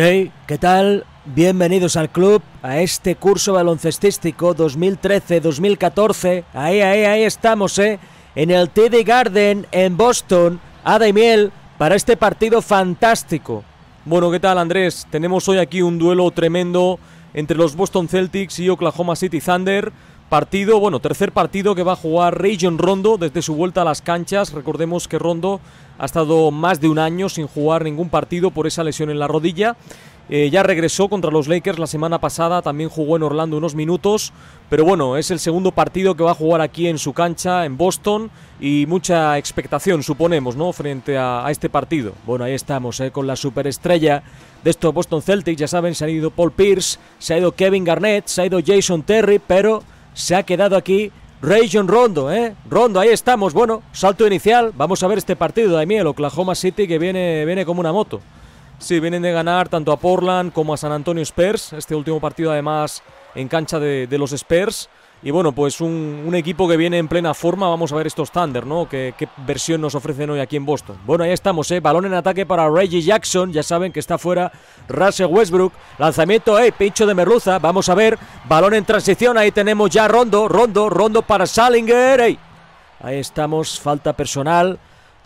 Hey, ¿qué tal? Bienvenidos al club, a este curso baloncestístico 2013-2014. Ahí estamos, en el TD Garden, en Boston, hada y miel, para este partido fantástico. Bueno, ¿qué tal, Andrés? Tenemos hoy aquí un duelo tremendo entre los Boston Celtics y Oklahoma City Thunder. Partido, bueno, tercer partido que va a jugar Rajon Rondo desde su vuelta a las canchas. Recordemos que Rondo ha estado más de un año sin jugar ningún partido por esa lesión en la rodilla. Ya regresó contra los Lakers la semana pasada, también jugó en Orlando unos minutos. Pero bueno, es el segundo partido que va a jugar aquí en su cancha, en Boston. Y mucha expectación, suponemos, ¿no?, frente a este partido. Bueno, ahí estamos, con la superestrella de estos Boston Celtics. Ya saben, se ha ido Paul Pierce, se ha ido Kevin Garnett, se ha ido Jason Terry, pero se ha quedado aquí Rajon Rondo, Rondo, ahí estamos. Bueno, salto inicial. Vamos a ver este partido de miel. Oklahoma City, que viene como una moto. Sí, vienen de ganar tanto a Portland como a San Antonio Spurs. Este último partido, además, en cancha de los Spurs. Y bueno, pues un equipo que viene en plena forma. Vamos a ver estos Thunder, ¿no? ¿Qué versión nos ofrecen hoy aquí en Boston? Bueno, ahí estamos, balón en ataque para Reggie Jackson. Ya saben que está fuera Russell Westbrook. Lanzamiento, pincho de merluza. Vamos a ver, balón en transición. Ahí tenemos ya Rondo para Sullinger. Ahí estamos, falta personal.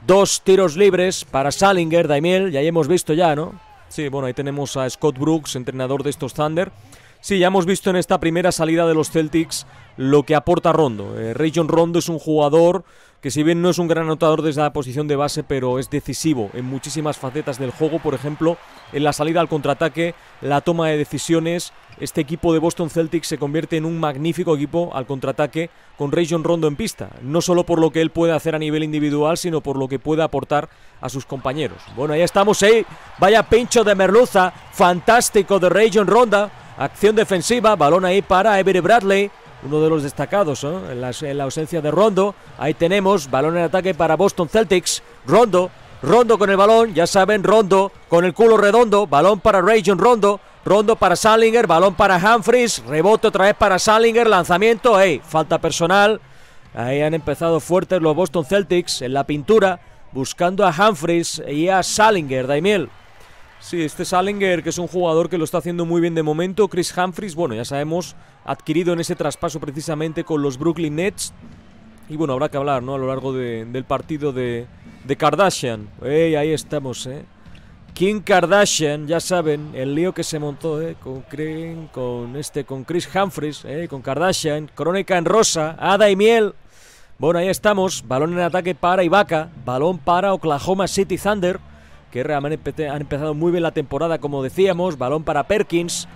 Dos tiros libres para Sullinger, Daimiel, y ahí hemos visto ya, ¿no? Sí, bueno, ahí tenemos a Scott Brooks, entrenador de estos Thunder. Sí, ya hemos visto en esta primera salida de los Celtics lo que aporta Rondo. Rajon Rondo es un jugador que, si bien no es un gran anotador desde la posición de base, pero es decisivo en muchísimas facetas del juego. Por ejemplo, en la salida al contraataque, la toma de decisiones. Este equipo de Boston Celtics se convierte en un magnífico equipo al contraataque con Rajon Rondo en pista. No solo por lo que él puede hacer a nivel individual, sino por lo que puede aportar a sus compañeros. Bueno, ahí estamos, vaya pincho de merluza, fantástico de Rajon Rondo. Acción defensiva, balón ahí para Avery Bradley, uno de los destacados, ¿no?, en la ausencia de Rondo. Ahí tenemos, balón en ataque para Boston Celtics. Rondo con el balón, ya saben, Rondo con el culo redondo. Balón para Rajon Rondo, Rondo para Sullinger, balón para Humphries. Rebote otra vez para Sullinger, lanzamiento, falta personal. Ahí han empezado fuertes los Boston Celtics en la pintura, buscando a Humphries y a Sullinger, Daimiel. Sí, este Sullinger, que es un jugador que lo está haciendo muy bien de momento. Chris Humphries, bueno, ya sabemos, adquirido en ese traspaso precisamente con los Brooklyn Nets. Y bueno, habrá que hablar, ¿no?, a lo largo del partido de Kardashian. Ahí estamos, Kim Kardashian, ya saben, el lío que se montó, con Chris Humphries, con Kardashian. Crónica en rosa, hada y miel. Bueno, ahí estamos, balón en ataque para Ibaka, balón para Oklahoma City Thunder, que realmente han empezado muy bien la temporada, como decíamos. Balón para Perkins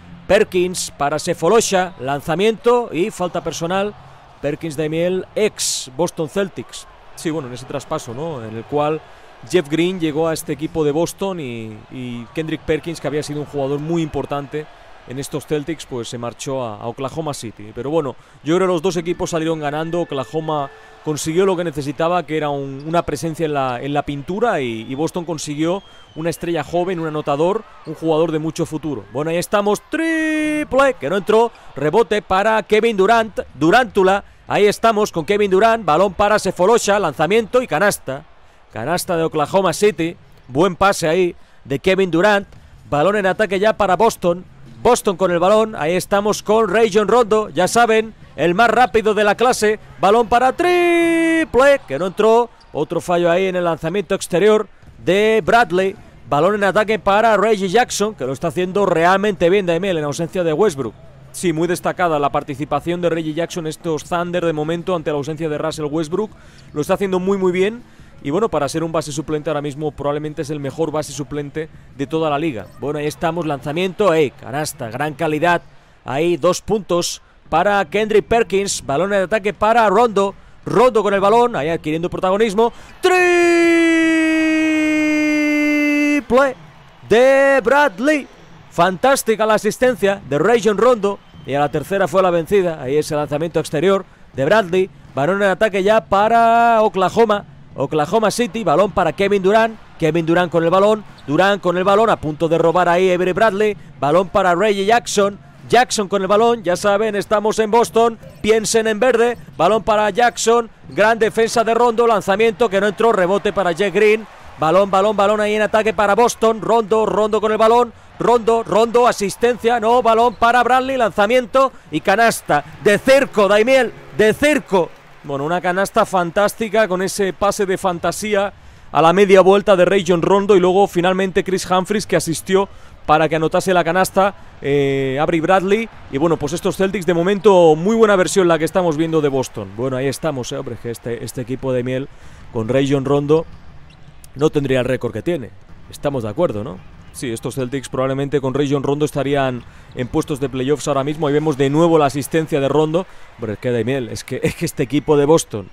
para Sefolosha, lanzamiento y falta personal. Perkins, Daimiel, ex Boston Celtics. Sí, bueno, en ese traspaso, ¿no?, en el cual Jeff Green llegó a este equipo de Boston y Kendrick Perkins, que había sido un jugador muy importante en estos Celtics, pues se marchó a Oklahoma City. Pero bueno, yo creo que los dos equipos salieron ganando. Oklahoma consiguió lo que necesitaba, que era una presencia en la pintura, y Boston consiguió una estrella joven, un anotador, un jugador de mucho futuro. Bueno, ahí estamos, triple, que no entró. Rebote para Kevin Durant, Durantula. Ahí estamos con Kevin Durant, balón para Sefolosha, lanzamiento y canasta. Canasta de Oklahoma City, buen pase ahí de Kevin Durant. Balón en ataque ya para Boston con el balón. Ahí estamos con Rajon Rondo, ya saben, el más rápido de la clase. Balón para triple, que no entró. Otro fallo ahí en el lanzamiento exterior de Bradley. Balón en ataque para Reggie Jackson, que lo está haciendo realmente bien, Daimiel, en ausencia de Westbrook. Sí, muy destacada la participación de Reggie Jackson, estos Thunder, de momento, ante la ausencia de Russell Westbrook. Lo está haciendo muy bien. Y bueno, para ser un base suplente ahora mismo, probablemente es el mejor base suplente de toda la liga. Bueno, ahí estamos, lanzamiento, canasta, gran calidad. Ahí 2 puntos para Kendrick Perkins, balón de ataque para Rondo con el balón, ahí adquiriendo protagonismo. Triple de Bradley, fantástica la asistencia de Rajon Rondo, y a la tercera fue la vencida. Ahí es el lanzamiento exterior de Bradley, balón de ataque ya para Oklahoma City, balón para Kevin Durant con el balón, a punto de robar ahí Avery Bradley, balón para Reggie Jackson, con el balón, ya saben, estamos en Boston, piensen en verde, balón para Jackson, gran defensa de Rondo, lanzamiento que no entró, rebote para Jeff Green, Balón ahí en ataque para Boston. Rondo con el balón. Rondo, asistencia, no, balón para Bradley, lanzamiento y canasta. De cerco, Daimiel, de cerco. Bueno, una canasta fantástica con ese pase de fantasía a la media vuelta de Rajon Rondo y luego finalmente Chris Humphries, que asistió para que anotase la canasta Avery Bradley. Y bueno, pues estos Celtics de momento, muy buena versión la que estamos viendo de Boston. Bueno, ahí estamos, hombre, que este equipo de miel con Rajon Rondo no tendría el récord que tiene. Estamos de acuerdo, ¿no? Sí, estos Celtics probablemente con Rajon Rondo estarían en puestos de playoffs ahora mismo. Ahí vemos de nuevo la asistencia de Rondo. Pero es que Daimiel, es que este equipo de Boston,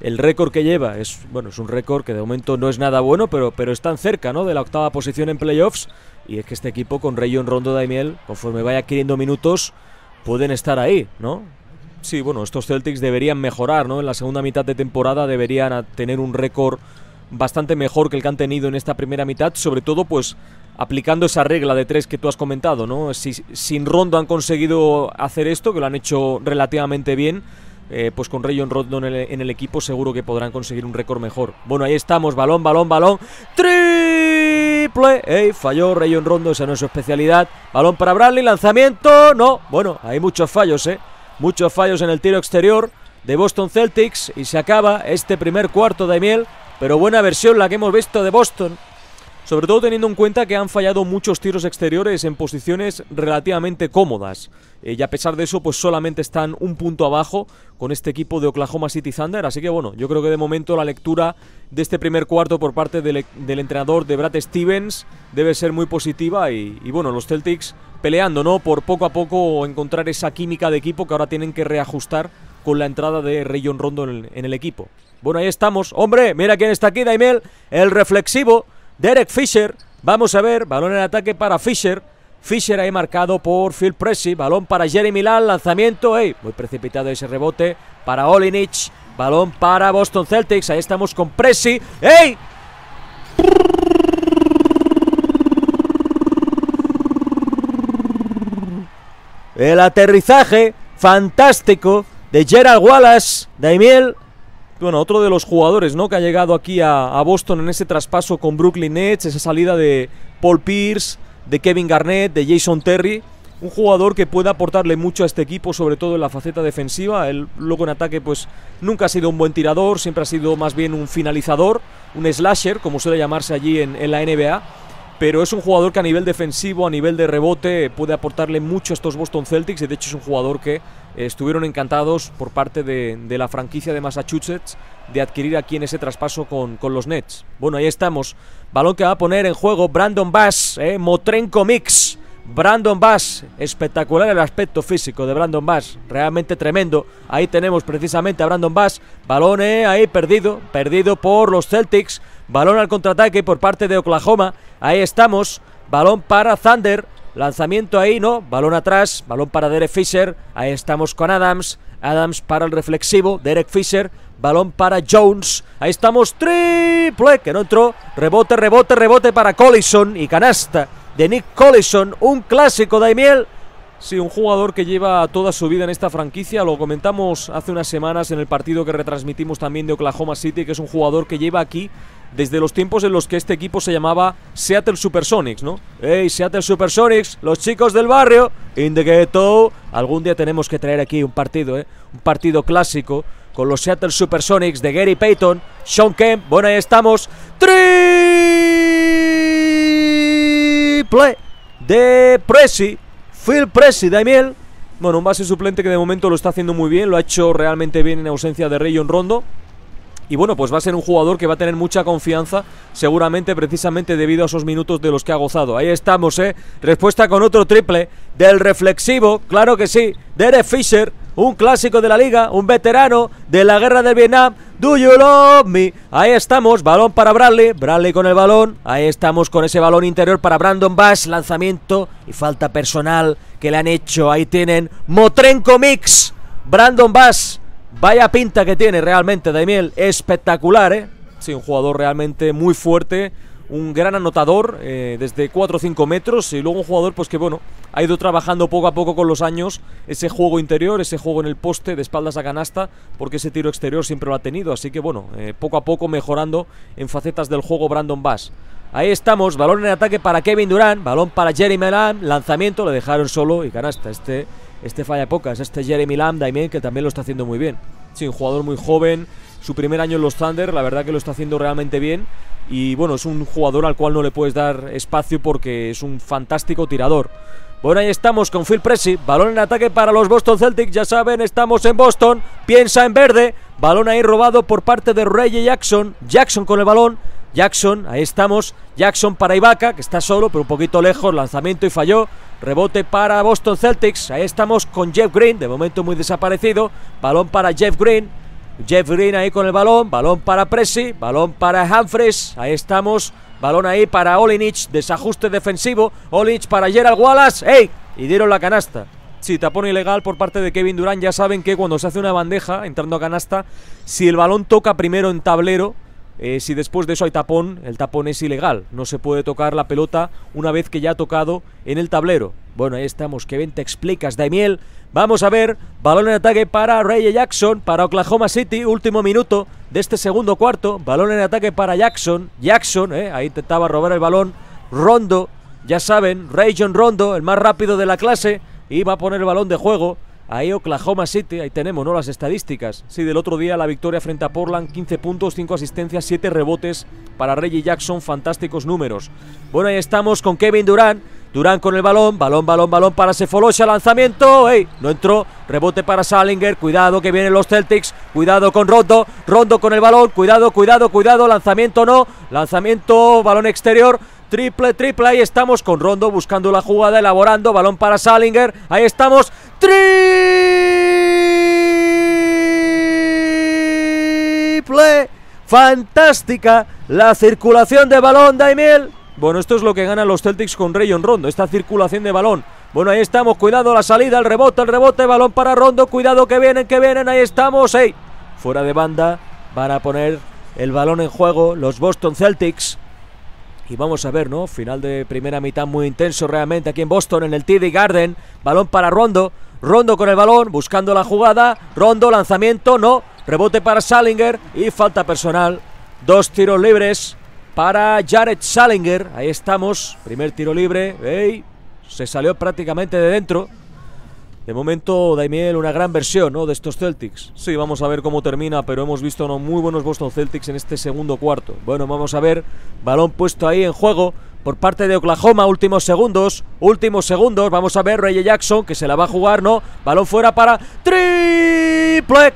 el récord que lleva es un récord que de momento no es nada bueno, pero están cerca, ¿no?, de la octava posición en playoffs. Y es que este equipo con Rajon Rondo, Daimiel, conforme vaya adquiriendo minutos, pueden estar ahí, ¿no? Sí, bueno, estos Celtics deberían mejorar, ¿no? En la segunda mitad de temporada deberían tener un récord bastante mejor que el que han tenido en esta primera mitad, sobre todo pues aplicando esa regla de tres que tú has comentado, ¿no? Si sin Rondo han conseguido hacer esto, que lo han hecho relativamente bien, pues con Rajon Rondo en el equipo seguro que podrán conseguir un récord mejor. Bueno, ahí estamos, balón. ¡Triple! Falló Rajon Rondo, esa no es su especialidad. Balón para Bradley, lanzamiento, no. Bueno, hay muchos fallos, muchos fallos en el tiro exterior de Boston Celtics y se acaba este primer cuarto, Daimiel. Pero buena versión la que hemos visto de Boston, sobre todo teniendo en cuenta que han fallado muchos tiros exteriores en posiciones relativamente cómodas. Y a pesar de eso, pues solamente están un punto abajo con este equipo de Oklahoma City Thunder. Así que bueno, yo creo que de momento la lectura de este primer cuarto por parte del entrenador de Brad Stevens debe ser muy positiva. Y bueno, los Celtics peleando, ¿no?, por poco a poco encontrar esa química de equipo que ahora tienen que reajustar con la entrada de Rajon Rondo en el equipo. Bueno, ahí estamos. Hombre, mira quién está aquí, Daimiel. El reflexivo, Derek Fisher. Vamos a ver, balón en ataque para Fisher. Fisher ahí marcado por Phil Pressey. Balón para Jeremy Lamb, lanzamiento. Muy precipitado ese rebote para Olynyk. Balón para Boston Celtics. Ahí estamos con Pressey. El aterrizaje fantástico de Gerald Wallace, Daimiel. Bueno, otro de los jugadores, ¿no?, que ha llegado aquí a Boston en ese traspaso con Brooklyn Nets, esa salida de Paul Pierce, de Kevin Garnett, de Jason Terry. Un jugador que puede aportarle mucho a este equipo, sobre todo en la faceta defensiva. Él luego en ataque pues nunca ha sido un buen tirador, siempre ha sido más bien un finalizador, un slasher, como suele llamarse allí en la NBA. Pero es un jugador que a nivel defensivo, a nivel de rebote, puede aportarle mucho a estos Boston Celtics. Y de hecho es un jugador que estuvieron encantados por parte de la franquicia de Massachusetts de adquirir aquí en ese traspaso con los Nets. Bueno, ahí estamos. Balón que va a poner en juego Brandon Bass, Motrenko Mix. Brandon Bass, espectacular el aspecto físico de Brandon Bass, realmente tremendo. Ahí tenemos precisamente a Brandon Bass. Balón ahí perdido por los Celtics. Balón al contraataque por parte de Oklahoma. Ahí estamos, balón para Thunder, lanzamiento ahí, no, balón atrás, balón para Derek Fisher. Ahí estamos con Adams para el reflexivo, Derek Fisher. Balón para Jones, ahí estamos, triple, que no entró. Rebote para Collison y canasta de Nick Collison, un clásico, Daimiel. Sí, un jugador que lleva toda su vida en esta franquicia. Lo comentamos hace unas semanas en el partido que retransmitimos también de Oklahoma City, que es un jugador que lleva aquí desde los tiempos en los que este equipo se llamaba Seattle Supersonics, ¿no? Seattle Supersonics, los chicos del barrio, in the ghetto. Algún día tenemos que traer aquí un partido, un partido clásico con los Seattle Supersonics de Gary Payton, Shawn Kemp. Bueno, ahí estamos. Triple de Pressey, Phil Pressey, Daimiel. Bueno, un base suplente que de momento lo está haciendo muy bien, lo ha hecho realmente bien en ausencia de Rajon Rondo. Y bueno, pues va a ser un jugador que va a tener mucha confianza, seguramente precisamente debido a esos minutos de los que ha gozado. Ahí estamos, respuesta con otro triple del reflexivo, claro que sí, Derek Fisher, un clásico de la liga, un veterano de la guerra del Vietnam. Do you love me? Ahí estamos, balón para Bradley con el balón. Ahí estamos con ese balón interior para Brandon Bass, lanzamiento y falta personal que le han hecho. Ahí tienen, Motrenko Mix, Brandon Bass. Vaya pinta que tiene realmente, Daimiel, espectacular, Sí, un jugador realmente muy fuerte, un gran anotador desde 4 o 5 metros, y luego un jugador pues que bueno, ha ido trabajando poco a poco con los años ese juego interior, ese juego en el poste de espaldas a canasta, porque ese tiro exterior siempre lo ha tenido, así que bueno, poco a poco mejorando en facetas del juego Brandon Bass. Ahí estamos, balón en ataque para Kevin Durant, balón para Jeremy Lamb, lanzamiento, le dejaron solo y canasta. Este falla pocas, este Jeremy Lamb también, que también lo está haciendo muy bien. Sí, un jugador muy joven, su primer año en los Thunder, la verdad que lo está haciendo realmente bien. Y bueno, es un jugador al cual no le puedes dar espacio porque es un fantástico tirador. Bueno, ahí estamos con Phil Pressey, balón en ataque para los Boston Celtics, ya saben, estamos en Boston, piensa en verde, balón ahí robado por parte de Reggie Jackson, Jackson con el balón, Jackson, ahí estamos, Jackson para Ibaka, que está solo pero un poquito lejos, lanzamiento y falló, rebote para Boston Celtics, ahí estamos con Jeff Green, de momento muy desaparecido, balón para Jeff Green ahí con el balón, balón para Pressey, balón para Humphries, ahí estamos, balón ahí para Olynyk, desajuste defensivo, Olynyk para Gerald Wallace, ¡ey! Y dieron la canasta. Sí, tapón ilegal por parte de Kevin Durant, ya saben que cuando se hace una bandeja entrando a canasta, si el balón toca primero en tablero, si después de eso hay tapón, el tapón es ilegal, no se puede tocar la pelota una vez que ya ha tocado en el tablero. Bueno, ahí estamos, Kevin, te explicas, Daimiel. Vamos a ver, balón en ataque para Reggie Jackson, para Oklahoma City, último minuto de este segundo cuarto, balón en ataque para Jackson, ahí intentaba robar el balón, Rondo, ya saben, Rajon Rondo, el más rápido de la clase, y va a poner el balón de juego. Ahí Oklahoma City, ahí tenemos, ¿no?, las estadísticas. Sí, del otro día la victoria frente a Portland, 15 puntos, 5 asistencias, 7 rebotes para Reggie Jackson, fantásticos números. Bueno, ahí estamos con Kevin Durant, Durant con el balón, balón para Sefolosha, lanzamiento, ¡ey! No entró, rebote para Sullinger, cuidado que vienen los Celtics, cuidado con Rondo, Rondo con el balón, cuidado, lanzamiento no, lanzamiento, balón exterior. Triple, ahí estamos con Rondo buscando la jugada, elaborando, balón para Sullinger, ahí estamos, triple, fantástica la circulación de balón, Daimiel. Bueno, esto es lo que ganan los Celtics con Rajon Rondo, esta circulación de balón. Bueno, ahí estamos, cuidado la salida, el rebote, balón para Rondo, cuidado que vienen, ahí estamos, ¡ey! Fuera de banda, van a poner el balón en juego los Boston Celtics. Y vamos a ver, ¿no? Final de primera mitad muy intenso realmente aquí en Boston, en el TD Garden. Balón para Rondo. Rondo con el balón, buscando la jugada. Rondo, lanzamiento, no. Rebote para Sullinger y falta personal. 2 tiros libres para Jared Sullinger. Ahí estamos. Primer tiro libre. ¡Ey! Se salió prácticamente de dentro. De momento, Daimiel, una gran versión, ¿no?, de estos Celtics. Sí, vamos a ver cómo termina, pero hemos visto unos muy buenos Boston Celtics en este segundo cuarto. Bueno, vamos a ver, balón puesto ahí en juego por parte de Oklahoma, últimos segundos, vamos a ver, Reggie Jackson, que se la va a jugar, ¿no? Balón fuera para triple,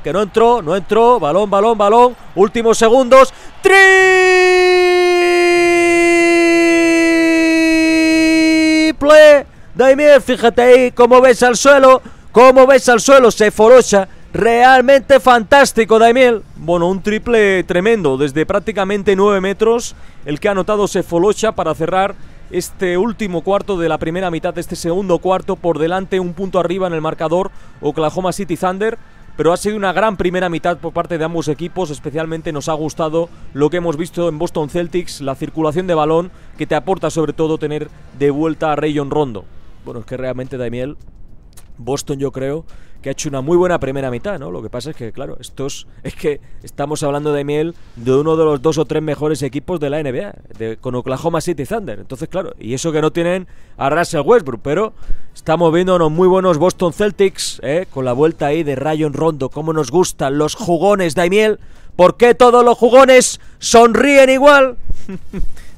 que no entró, balón, últimos segundos, triple. Daimiel, fíjate ahí, cómo ves al suelo, Sefolosha, realmente fantástico, Daimiel. Bueno, un triple tremendo, desde prácticamente 9 metros, el que ha anotado Sefolosha para cerrar este último cuarto de la primera mitad, de este segundo cuarto, por delante, un punto arriba en el marcador, Oklahoma City Thunder. Pero ha sido una gran primera mitad por parte de ambos equipos, especialmente nos ha gustado lo que hemos visto en Boston Celtics, la circulación de balón, que te aporta sobre todo tener de vuelta a Rajon Rondo. Bueno, es que realmente, Daimiel, Boston yo creo que ha hecho una muy buena primera mitad, ¿no? Lo que pasa es que, claro, es que estamos hablando, Daimiel, de uno de los 2 o 3 mejores equipos de la NBA, con Oklahoma City Thunder. Entonces, claro, y eso que no tienen a Russell Westbrook, pero estamos viendo unos muy buenos Boston Celtics, con la vuelta ahí de Rajon Rondo. Cómo nos gustan los jugones, Daimiel. ¿Por qué todos los jugones sonríen igual?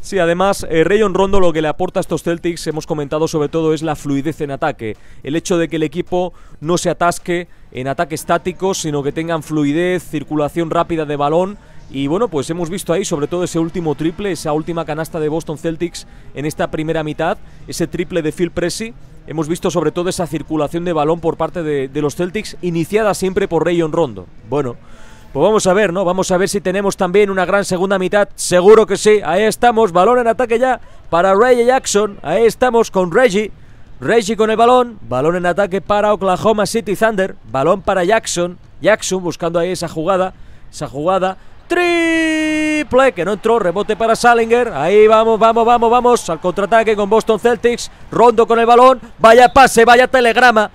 Sí, además, Rajon Rondo lo que le aporta a estos Celtics, hemos comentado sobre todo, es la fluidez en ataque. El hecho de que el equipo no se atasque en ataque estático, sino que tengan fluidez, circulación rápida de balón. Y bueno, pues hemos visto ahí sobre todo ese último triple, esa última canasta de Boston Celtics en esta primera mitad, ese triple de Phil Pressey. Hemos visto sobre todo esa circulación de balón por parte de los Celtics, iniciada siempre por Rajon Rondo. Bueno, pues vamos a ver, ¿no? Vamos a ver si tenemos también una gran segunda mitad. Seguro que sí. Ahí estamos. Balón en ataque ya para Reggie Jackson. Ahí estamos con Reggie. Reggie con el balón. Balón en ataque para Oklahoma City Thunder. Balón para Jackson. Jackson buscando ahí esa jugada. Esa jugada. ¡Tri! triple que no entró, rebote para Sullinger. Ahí vamos al contraataque con Boston Celtics. Rondo con el balón, vaya pase, vaya telegrama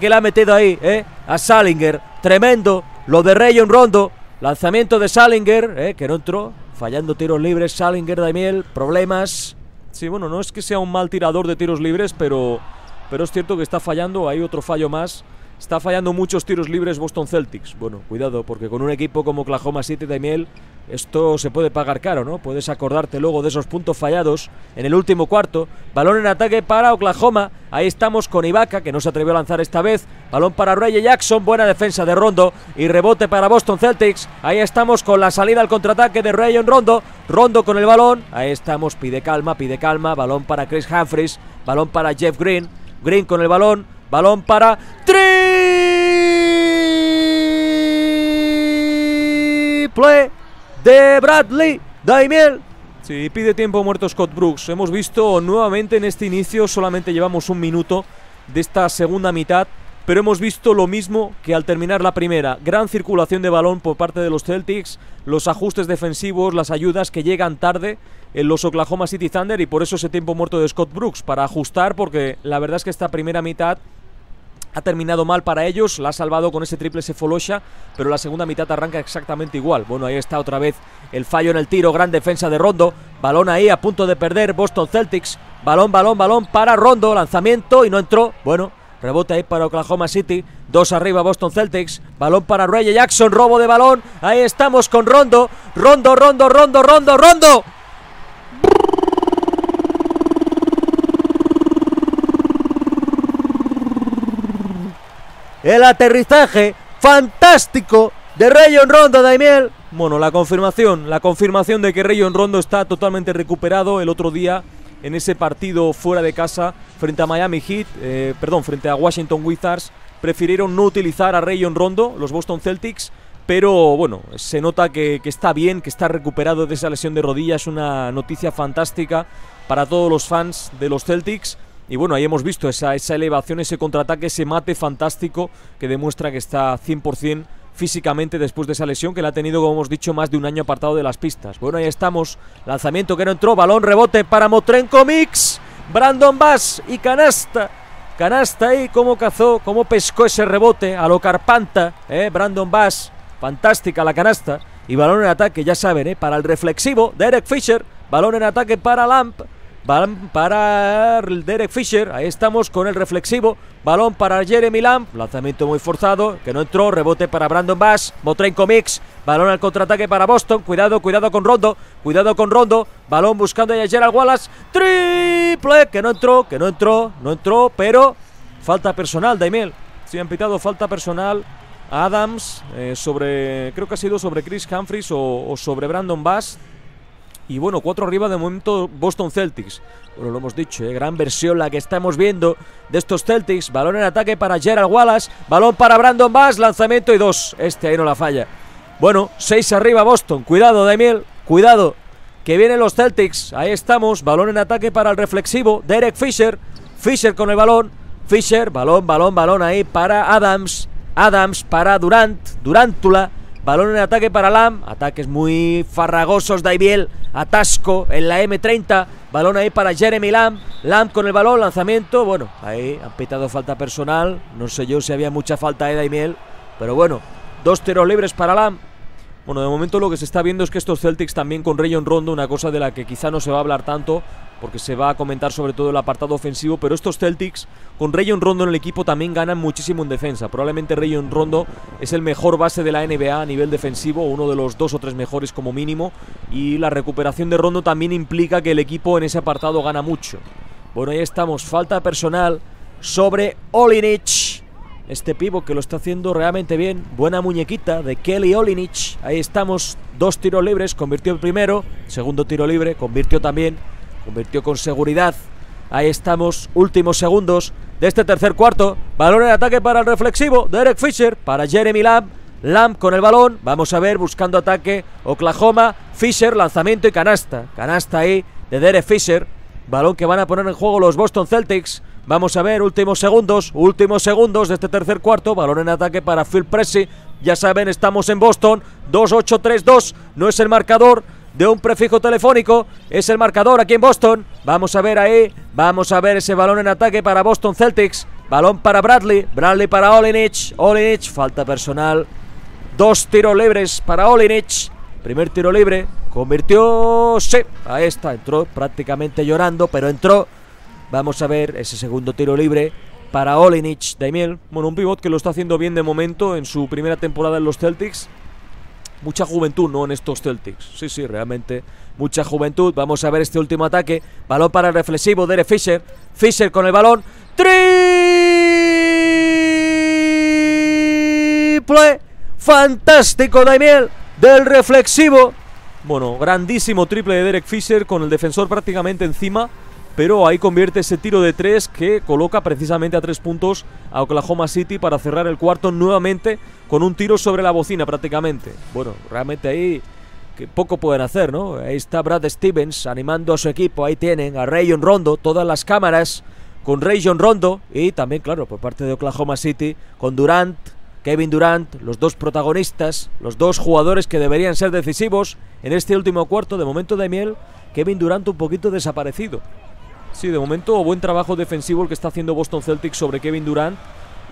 que le ha metido ahí a Sullinger. Tremendo lo de Rajon Rondo, lanzamiento de Sullinger que no entró, fallando tiros libres. Sullinger, Daimiel, problemas. Sí, bueno, no es que sea un mal tirador de tiros libres, pero es cierto que está fallando, hay otro fallo más. Está fallando muchos tiros libres Boston Celtics. Bueno, cuidado, porque con un equipo como Oklahoma City, Daimiel, esto se puede pagar caro, ¿no? Puedes acordarte luego de esos puntos fallados en el último cuarto. Balón en ataque para Oklahoma. Ahí estamos con Ibaka, que no se atrevió a lanzar esta vez. Balón para Reggie Jackson, buena defensa de Rondo y rebote para Boston Celtics. Ahí estamos con la salida al contraataque de Rajon Rondo. Rondo con el balón. Ahí estamos, pide calma. Balón para Chris Humphries, balón para Jeff Green. Green con el balón, balón para... ¡Triple de Bradley, Daimiel! Sí, pide tiempo muerto Scott Brooks. Hemos visto nuevamente en este inicio, solamente llevamos un minuto de esta segunda mitad, pero hemos visto lo mismo que al terminar la primera. Gran circulación de balón por parte de los Celtics, los ajustes defensivos, las ayudas que llegan tarde en los Oklahoma City Thunder, y por eso ese tiempo muerto de Scott Brooks, para ajustar, porque la verdad es que esta primera mitad ha terminado mal para ellos. La ha salvado con ese triple Sefolosha, pero la segunda mitad arranca exactamente igual. Bueno, ahí está otra vez el fallo en el tiro, gran defensa de Rondo. Balón ahí a punto de perder Boston Celtics. Balón para Rondo, lanzamiento y no entró. Bueno, rebote ahí para Oklahoma City, dos arriba Boston Celtics. Balón para Reggie Jackson, robo de balón. Ahí estamos con Rondo. Rondo. El aterrizaje fantástico de Rajon Rondo, Daimiel. Bueno, la confirmación de que Rajon Rondo está totalmente recuperado. El otro día, en ese partido fuera de casa frente a Miami Heat, frente a Washington Wizards, prefirieron no utilizar a Rajon Rondo los Boston Celtics, pero bueno, se nota que está bien, que está recuperado de esa lesión de rodilla. Es una noticia fantástica para todos los fans de los Celtics. Y bueno, ahí hemos visto esa elevación, ese contraataque, ese mate fantástico que demuestra que está 100% físicamente después de esa lesión, que la ha tenido, como hemos dicho, más de un año apartado de las pistas. Bueno, ahí estamos, lanzamiento que no entró, balón, rebote para Motrenko Mix, Brandon Bass y canasta. Canasta ahí, cómo cazó, cómo pescó ese rebote a lo Carpanta, Brandon Bass, fantástica la canasta. Y balón en ataque, ya saben, para el reflexivo, Derek Fisher, balón en ataque para Lamp. Balón para Derek Fisher, ahí estamos con el reflexivo, balón para Jeremy Lamb, lanzamiento muy forzado, que no entró, rebote para Brandon Bass, Motrenko Mix, balón al contraataque para Boston, cuidado con Rondo, balón buscando a Gerald Wallace, triple, que no entró, pero falta personal, Daimiel. Sí, han pitado falta personal a Adams, creo que ha sido sobre Chris Humphries o sobre Brandon Bass. Y bueno, 4 arriba de momento Boston Celtics. Bueno, lo hemos dicho, gran versión la que estamos viendo de estos Celtics. Balón en ataque para Gerald Wallace, balón para Brandon Bass, lanzamiento y 2. Este ahí no la falla. Bueno, 6 arriba Boston. Cuidado, Daimiel, cuidado, que vienen los Celtics. Ahí estamos, balón en ataque para el reflexivo, Derek Fisher. Fisher con el balón. Fisher, balón ahí para Adams. Adams para Durant, Durantula. Balón en ataque para Lamb, ataques muy farragosos, Daimiel, atasco en la M30, balón ahí para Jeremy Lamb, Lamb con el balón, lanzamiento, bueno, ahí han pitado falta personal, no sé yo si había mucha falta de Daimiel, pero bueno, 2 tiros libres para Lamb. Bueno, de momento lo que se está viendo es que estos Celtics también con Rajon Rondo, una cosa de la que quizá no se va a hablar tanto, porque se va a comentar sobre todo el apartado ofensivo, pero estos Celtics con Rajon Rondo en el equipo también ganan muchísimo en defensa. Probablemente Rajon Rondo es el mejor base de la NBA a nivel defensivo, uno de los 2 o 3 mejores como mínimo, y la recuperación de Rondo también implica que el equipo en ese apartado gana mucho. Bueno, ahí estamos, falta personal sobre Olynyk. Este pívot que lo está haciendo realmente bien. Buena muñequita de Kelly Olynyk. Ahí estamos, 2 tiros libres. Convirtió el primero, segundo tiro libre, convirtió también. Convirtió con seguridad. Ahí estamos, últimos segundos de este tercer cuarto. Balón en ataque para el reflexivo, Derek Fisher, para Jeremy Lamb. Lamb con el balón, vamos a ver, buscando ataque Oklahoma. Fisher, lanzamiento y canasta. Canasta ahí de Derek Fisher. Balón que van a poner en juego los Boston Celtics. Vamos a ver, últimos segundos de este tercer cuarto. Balón en ataque para Phil Pressey. Ya saben, estamos en Boston. 2-8-3-2. No es el marcador de un prefijo telefónico, es el marcador aquí en Boston. Vamos a ver ahí, vamos a ver ese balón en ataque para Boston Celtics. Balón para Bradley, Bradley para Olynyk, Olynyk, falta personal. Dos tiros libres para Olynyk. Primer tiro libre, convirtió, sí, ahí está, entró prácticamente llorando, pero entró. Vamos a ver ese segundo tiro libre para Olynyk, Daimiel. Bueno, un pivot que lo está haciendo bien de momento en su primera temporada en los Celtics. Mucha juventud, ¿no?, en estos Celtics. Sí, sí, realmente mucha juventud. Vamos a ver este último ataque. Balón para el reflexivo, Derek Fisher. Fisher con el balón. ¡Triple! ¡Fantástico, Daimiel! Del reflexivo. Bueno, grandísimo triple de Derek Fisher con el defensor prácticamente encima. Pero ahí convierte ese tiro de tres que coloca precisamente a 3 puntos a Oklahoma City para cerrar el cuarto nuevamente con un tiro sobre la bocina prácticamente. Bueno, realmente ahí que poco pueden hacer, ¿no? Ahí está Brad Stevens animando a su equipo. Ahí tienen a Rajon Rondo, todas las cámaras con Rajon Rondo. Y también, claro, por parte de Oklahoma City con Durant, Kevin Durant, los dos protagonistas, los dos jugadores que deberían ser decisivos en este último cuarto. De momento, Daimiel, Kevin Durant un poquito desaparecido. Sí, de momento buen trabajo defensivo el que está haciendo Boston Celtics sobre Kevin Durant.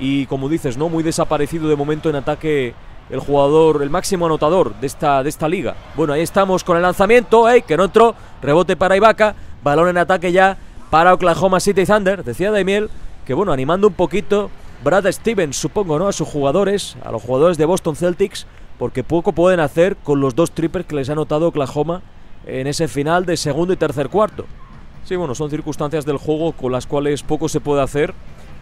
Y como dices, ¿no?, muy desaparecido de momento en ataque el jugador, el máximo anotador de esta liga. Bueno, ahí estamos con el lanzamiento, ¡ey!, que no entró. Rebote para Ibaka, balón en ataque ya para Oklahoma City Thunder. Decía Daimiel que, bueno, animando un poquito Brad Stevens, supongo, ¿no?, a sus jugadores, a los jugadores de Boston Celtics, porque poco pueden hacer con los dos triples que les ha anotado Oklahoma en ese final de segundo y tercer cuarto. Sí, bueno, son circunstancias del juego con las cuales poco se puede hacer,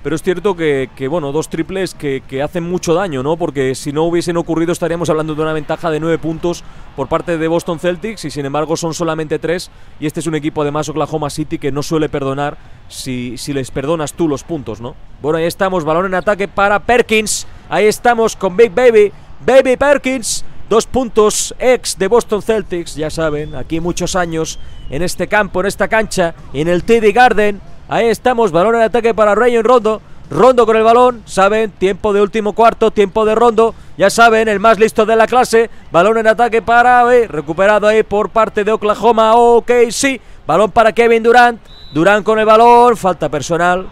pero es cierto que bueno, dos triples que hacen mucho daño, ¿no? Porque si no hubiesen ocurrido estaríamos hablando de una ventaja de 9 puntos por parte de Boston Celtics y sin embargo son solamente 3 y este es un equipo además, Oklahoma City, que no suele perdonar si les perdonas tú los puntos, ¿no? Bueno, ahí estamos, balón en ataque para Perkins, ahí estamos con Big Baby, Baby Perkins. 2 puntos ex de Boston Celtics, ya saben, aquí muchos años en este campo, en esta cancha, en el TD Garden. Ahí estamos, balón en ataque para Rajon Rondo. Rondo con el balón, saben, tiempo de último cuarto, tiempo de Rondo. Ya saben, el más listo de la clase. Balón en ataque para, recuperado ahí por parte de Oklahoma, ok, sí. Balón para Kevin Durant, Durant con el balón, falta personal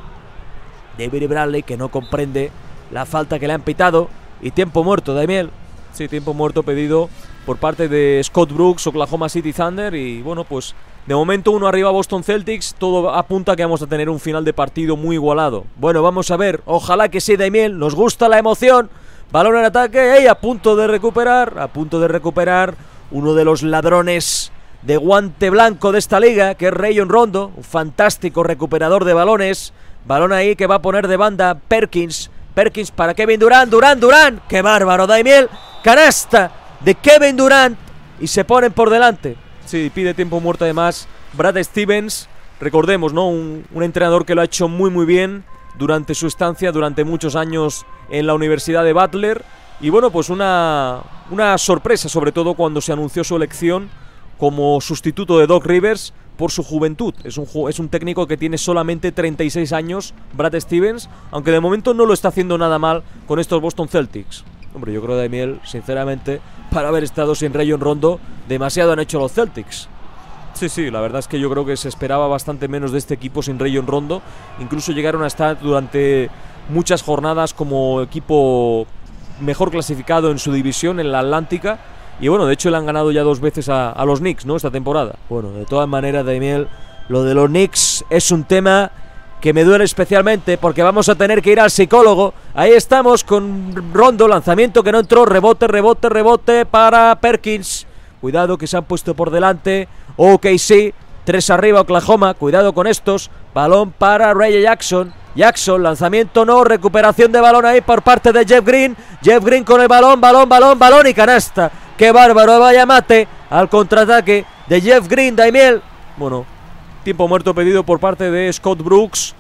de Avery Bradley, que no comprende la falta que le han pitado. Y tiempo muerto, Daimiel. Sí, tiempo muerto pedido por parte de Scott Brooks, Oklahoma City Thunder. Y bueno, pues de momento uno arriba Boston Celtics. Todo apunta a que vamos a tener un final de partido muy igualado. Bueno, vamos a ver, ojalá que sí, Daimiel, nos gusta la emoción. Balón en ataque, ¡ey!, a punto de recuperar uno de los ladrones de guante blanco de esta liga, que es Rajon Rondo, un fantástico recuperador de balones. Balón ahí que va a poner de banda Perkins. Perkins para Kevin Durant, Durant, qué bárbaro, Daimiel. Canasta de Kevin Durant y se ponen por delante. Sí, pide tiempo muerto además Brad Stevens, recordemos, ¿no?, un entrenador que lo ha hecho muy bien durante su estancia, durante muchos años en la Universidad de Butler. Y bueno, pues una sorpresa, sobre todo cuando se anunció su elección como sustituto de Doc Rivers por su juventud. Es un técnico que tiene solamente 36 años, Brad Stevens, aunque de momento no lo está haciendo nada mal con estos Boston Celtics. Hombre, yo creo, Daimiel, sinceramente, para haber estado sin Rajon Rondo, demasiado han hecho los Celtics. Sí, sí, la verdad es que yo creo que se esperaba bastante menos de este equipo sin Rajon Rondo. Incluso llegaron a estar durante muchas jornadas como equipo mejor clasificado en su división, en la Atlántica. Y bueno, de hecho le han ganado ya 2 veces a los Knicks, ¿no?, esta temporada. Bueno, de todas maneras, Daimiel, lo de los Knicks es un tema que me duele especialmente, porque vamos a tener que ir al psicólogo. Ahí estamos con Rondo, lanzamiento que no entró, rebote para Perkins. Cuidado que se han puesto por delante, ok, sí, 3 arriba Oklahoma, cuidado con estos. Balón para Reggie Jackson, lanzamiento no, recuperación de balón ahí por parte de Jeff Green. Jeff Green con el balón, balón y canasta. Qué bárbaro, vaya mate al contraataque de Jeff Green, Daimiel. Bueno, tiempo muerto pedido por parte de Scott Brooks.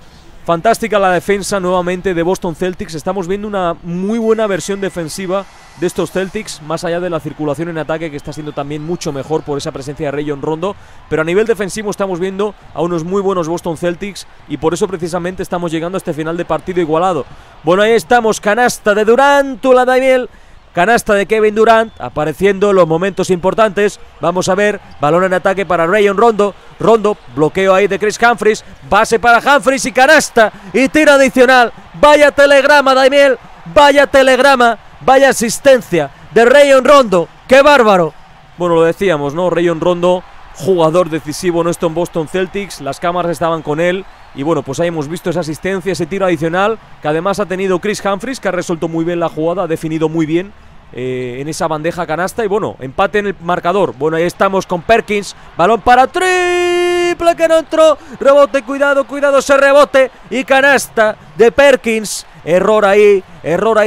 Fantástica la defensa nuevamente de Boston Celtics. Estamos viendo una muy buena versión defensiva de estos Celtics, más allá de la circulación en ataque, que está siendo también mucho mejor por esa presencia de Rajon Rondo. Pero a nivel defensivo estamos viendo a unos muy buenos Boston Celtics, y por eso precisamente estamos llegando a este final de partido igualado. Bueno, ahí estamos, canasta de Durant, tú la Daniel. Canasta de Kevin Durant, apareciendo en los momentos importantes. Vamos a ver, balón en ataque para Rajon Rondo. Rondo, bloqueo ahí de Chris Humphries. Base para Humphries y canasta. Y tiro adicional. Vaya telegrama, Daimiel. Vaya telegrama. Vaya asistencia de Rajon Rondo. ¡Qué bárbaro! Bueno, lo decíamos, ¿no? Rajon Rondo, jugador decisivo nuestro en Boston Celtics. Las cámaras estaban con él. Y bueno, pues ahí hemos visto esa asistencia, ese tiro adicional que además ha tenido Chris Humphries, que ha resuelto muy bien la jugada, ha definido muy bien en esa bandeja canasta. Y bueno, empate en el marcador. Bueno, ahí estamos con Perkins, balón para triple que no entró, rebote, cuidado, cuidado ese rebote y canasta de Perkins. Error ahí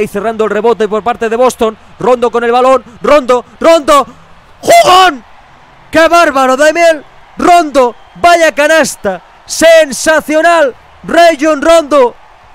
cerrando el rebote por parte de Boston. Rondo con el balón, Rondo, Rondo, ¡jugón! ¡Qué bárbaro, Daimiel! Rondo, vaya canasta. ¡Sensacional! ¡Rajon Rondo!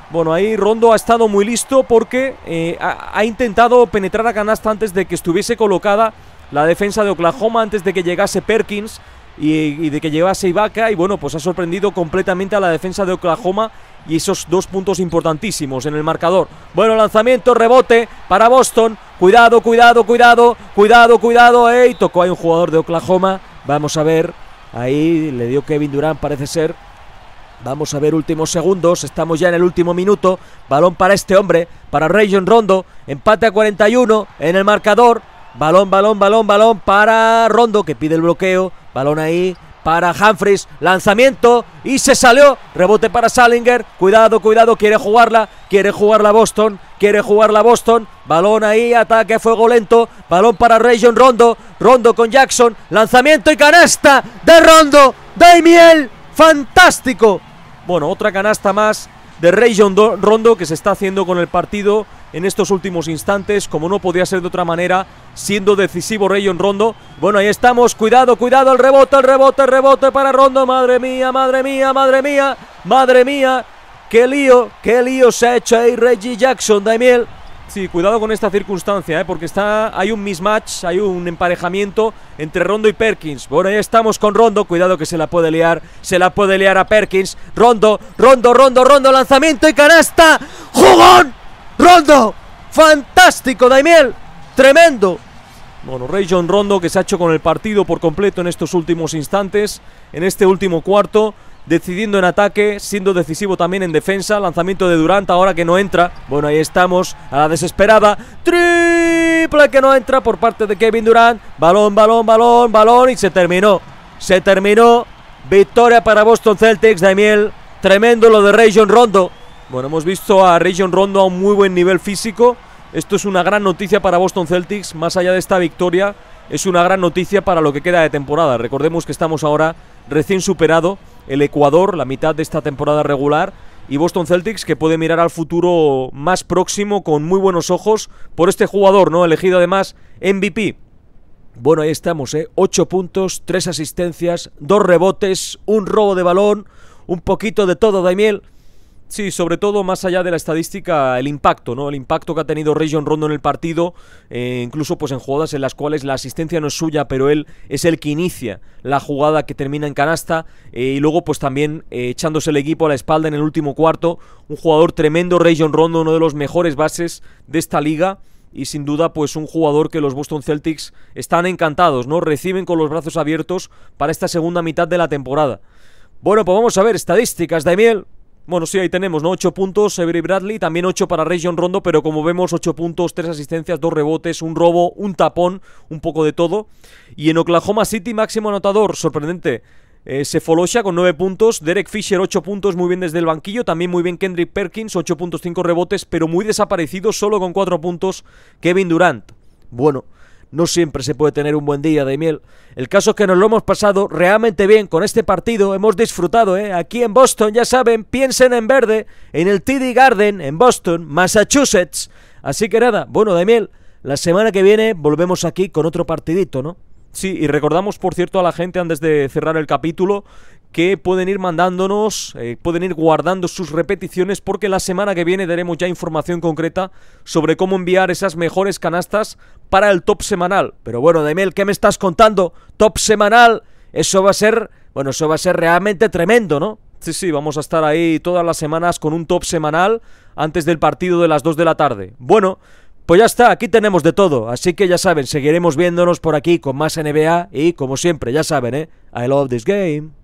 Bueno, ahí Rondo ha estado muy listo porque ha intentado penetrar a canasta antes de que estuviese colocada la defensa de Oklahoma, antes de que llegase Perkins y de que llegase Ibaka. Y bueno, pues ha sorprendido completamente a la defensa de Oklahoma y esos dos puntos importantísimos en el marcador. Bueno, lanzamiento, rebote para Boston. Cuidado, cuidado, cuidado, cuidado, cuidado. ¡Ey! Tocó ahí un jugador de Oklahoma. Vamos a ver. Ahí le dio Kevin Durant, parece ser. Vamos a ver últimos segundos. Estamos ya en el último minuto. Balón para este hombre, para Rajon Rondo. Empate a 41 en el marcador. Balón, balón, balón, balón para Rondo, que pide el bloqueo. Balón ahí para Humphries. Lanzamiento y se salió. Rebote para Sullinger. Cuidado, cuidado. Quiere jugarla. Quiere jugarla Boston. Quiere jugarla Boston. Balón ahí. Ataque a fuego lento. Balón para Rajon Rondo. Rondo con Jackson. Lanzamiento y canasta de Rondo. Daimiel. Fantástico. Bueno, otra canasta más de Rajon Rondo, que se está haciendo con el partido en estos últimos instantes, como no podía ser de otra manera, siendo decisivo Rajon Rondo. Bueno, ahí estamos, cuidado, cuidado, el rebote, el rebote, el rebote para Rondo. Madre mía, madre mía, madre mía, madre mía. Qué lío se ha hecho ahí Reggie Jackson, Daimiel. Sí, cuidado con esta circunstancia, porque hay un mismatch, hay un emparejamiento entre Rondo y Perkins. Bueno, ahí estamos con Rondo, cuidado que se la puede liar a Perkins. Rondo, Rondo, Rondo, Rondo, lanzamiento y canasta. ¡Jugón! ¡Rondo! ¡Fantástico, Daimiel! ¡Tremendo! Bueno, Rajon Rondo, que se ha hecho con el partido por completo en estos últimos instantes, en este último cuarto, decidiendo en ataque, siendo decisivo también en defensa. Lanzamiento de Durant, ahora que no entra. Bueno, ahí estamos, a la desesperada. Triple que no entra por parte de Kevin Durant. Balón, balón, balón, balón. Y se terminó. Se terminó. Victoria para Boston Celtics, Daimiel. Tremendo lo de Rajon Rondo. Bueno, hemos visto a Rajon Rondo a un muy buen nivel físico. Esto es una gran noticia para Boston Celtics. Más allá de esta victoria, es una gran noticia para lo que queda de temporada. Recordemos que estamos ahora recién superado el Ecuador, la mitad de esta temporada regular, y Boston Celtics, que puede mirar al futuro más próximo con muy buenos ojos por este jugador, ¿no? Elegido además MVP. Bueno, ahí estamos, 8 puntos, 3 asistencias, 2 rebotes, un robo de balón, un poquito de todo, Daimiel. Sí, sobre todo, más allá de la estadística, el impacto, ¿no? El impacto que ha tenido Rajon Rondo en el partido, incluso pues en jugadas en las cuales la asistencia no es suya, pero él es el que inicia la jugada que termina en canasta, y luego pues también echándose el equipo a la espalda en el último cuarto. Un jugador tremendo, Rajon Rondo, uno de los mejores bases de esta liga. Y sin duda, pues un jugador que los Boston Celtics están encantados, ¿no? Reciben con los brazos abiertos para esta segunda mitad de la temporada. Bueno, pues vamos a ver estadísticas, Daimiel. Bueno, sí, ahí tenemos, ¿no? 8 puntos, Avery Bradley, también 8 para Rajon Rondo, pero como vemos, 8 puntos, 3 asistencias, 2 rebotes, un robo, un tapón, un poco de todo. Y en Oklahoma City, máximo anotador, sorprendente, Sefolosha con 9 puntos, Derek Fisher 8 puntos, muy bien desde el banquillo, también muy bien Kendrick Perkins, 8 puntos, 5 rebotes, pero muy desaparecido, solo con 4 puntos, Kevin Durant. Bueno, no siempre se puede tener un buen día, Daimiel. El caso es que nos lo hemos pasado realmente bien con este partido. Hemos disfrutado, aquí en Boston, ya saben, piensen en verde, en el TD Garden, en Boston, Massachusetts. Así que nada, bueno, Daimiel, la semana que viene volvemos aquí con otro partidito, ¿no? Sí, y recordamos, por cierto, a la gente antes de cerrar el capítulo, que pueden ir mandándonos, pueden ir guardando sus repeticiones, porque la semana que viene daremos ya información concreta sobre cómo enviar esas mejores canastas para el top semanal. Pero bueno, Demel, ¿qué me estás contando? Top semanal, eso va a ser, bueno, eso va a ser realmente tremendo, ¿no? Sí, sí, vamos a estar ahí todas las semanas con un top semanal antes del partido de las 2 de la tarde. Bueno, pues ya está, aquí tenemos de todo, así que ya saben, seguiremos viéndonos por aquí con más NBA y como siempre, ya saben, I love this game.